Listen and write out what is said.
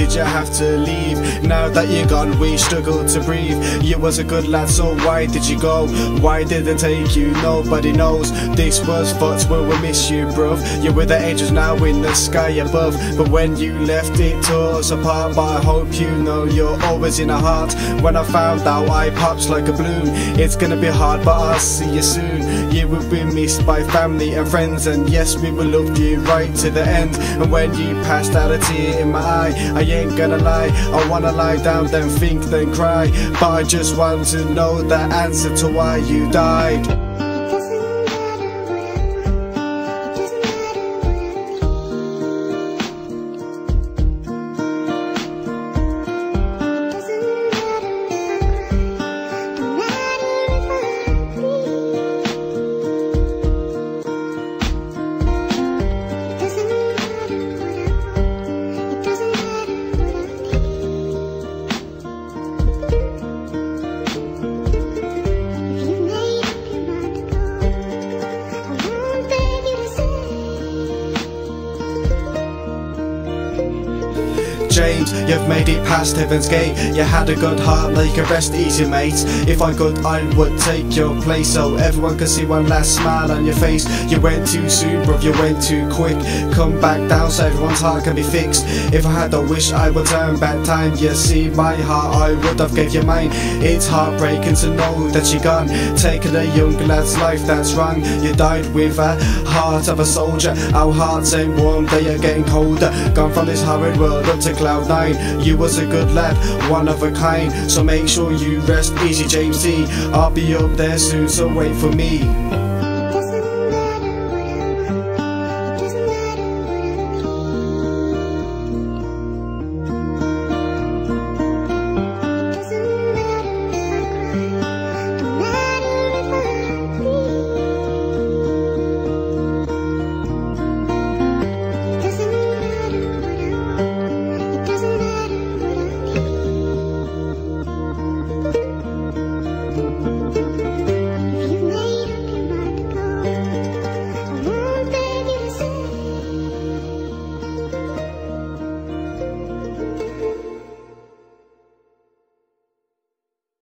did you have to leave? Now that you're gone, we struggle to breathe. You was a good lad, so why did you go? Why did it take you? Nobody knows. This was fucked, well, we miss you, bruv. You're with the angels now in the sky above. But when you left, it tore us apart. But I hope you know you're always in a heart. When I found out, I popped like a balloon. It's gonna be hard, but I'll see you soon. You will be missed by family and friends, and yes, we will love you right to the end. And when you passed out, a tear in my eye, I ain't gonna lie. I wanna lie down, then think, then cry. But I just want to know the answer to why you died. James, you've made it past heaven's gate. You had a good heart, like a rest easy, mate. If I could, I would take your place, so everyone could see one last smile on your face. You went too soon, bruv, you went too quick. Come back down so everyone's heart can be fixed. If I had a wish, I would turn back time. You see my heart, I would have gave you mine. It's heartbreaking to know that you're gone, taking a young lad's life that's wrong. You died with a heart of a soldier. Our hearts ain't warm, they are getting colder. Gone from this horrid world up to cloud nine. You was a good lad, one of a kind. So make sure you rest easy, James T. I'll be up there soon, so wait for me.